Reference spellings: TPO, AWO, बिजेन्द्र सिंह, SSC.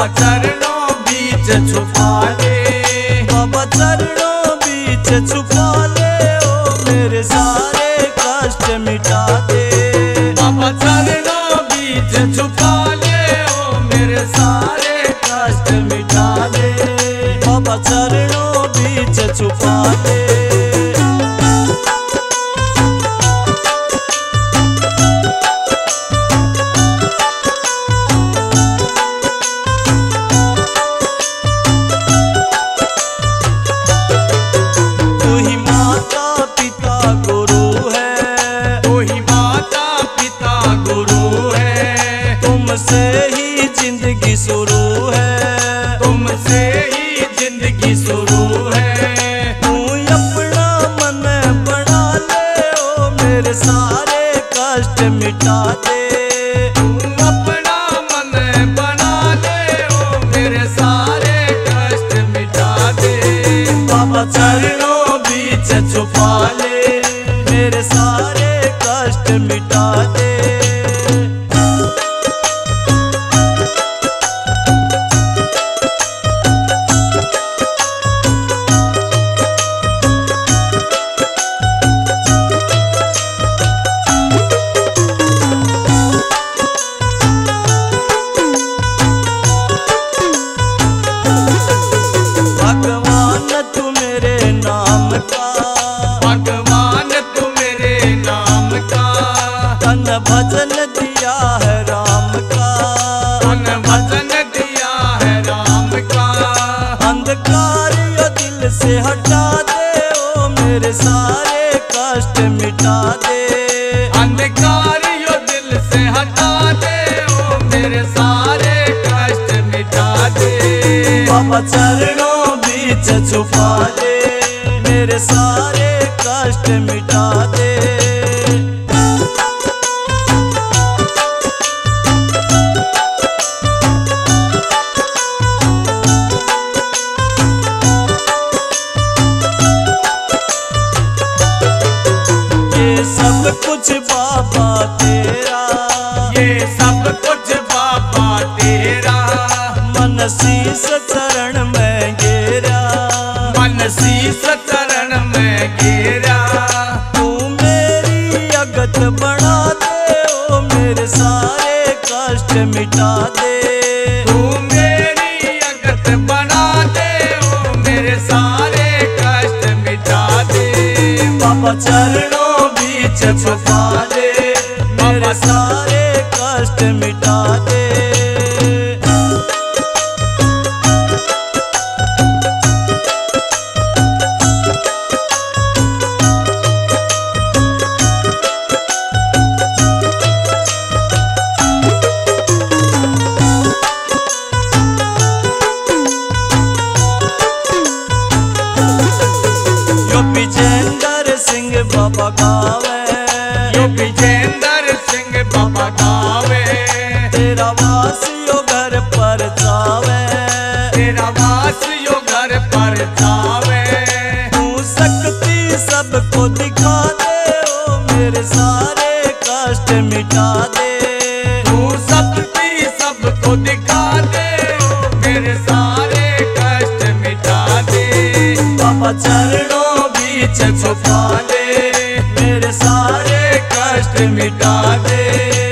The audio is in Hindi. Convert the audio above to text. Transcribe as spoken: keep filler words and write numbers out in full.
चरणों बीच छुपा ले, बाबा चरणों बीच छुपा ले, ओ मेरे सारे कष्ट मिटा दे, बाबा चरणों बीच छुपा ले, ओ मेरे सारे कष्ट मिटा दे, बाबा चरणों बीच छुपा ले। तुमसे ही जिंदगी शुरू है, तुमसे ही जिंदगी शुरू है, तू अपना मन बना ले, ओ मेरे सारे कष्ट मिटा दे, तू अपना मन बना ले, ओ मेरे सारे कष्ट मिटा दे, बाबा चरणों बीच छुपा ले, मेरे सारे कष्ट मिटा दे। भजन दिया है राम का, भजन दिया है राम का, अंधकार यो दिल से हटा दे, ओ मेरे सारे कष्ट मिटा दे, अंधकार यो दिल से हटा दे, ओ मेरे सारे कष्ट मिटा दे, बाबा चरणों बीच छुपा दे, मेरे सारे कष्ट मिटा दे। सब कुछ बाबा तेरा, ये सब कुछ बाबा तेरा, मन शीश चरण में गिरा, मन शीश चरण में गिरा, तू मेरी अगत बढ़ा दे, ओ मेरे सारे कष्ट मिटा दे, तू मेरी अगत बना दे, ओ मेरे सारे कष्ट मिटा दे, बाबा चरणों छुपा दे, मेरे सारे कष्ट मिटा दे। यो बिजेन्द्र सिंह बाबा गावे, यो बिजेन्द्र सिंह बाबा गावे, तेरा वास यो घर पर जावे, तेरा वास यो घर पर जावे, तू शक्ति सबको दिखा दे, ओ मेरे सारे कष्ट मिटा दे, तू शक्ति सबको दिखा दे, ओ मेरे सारे कष्ट मिटा दे, बाबा चरणों बीच छुपा दे, मेरे सारे कष्ट मिटा दे।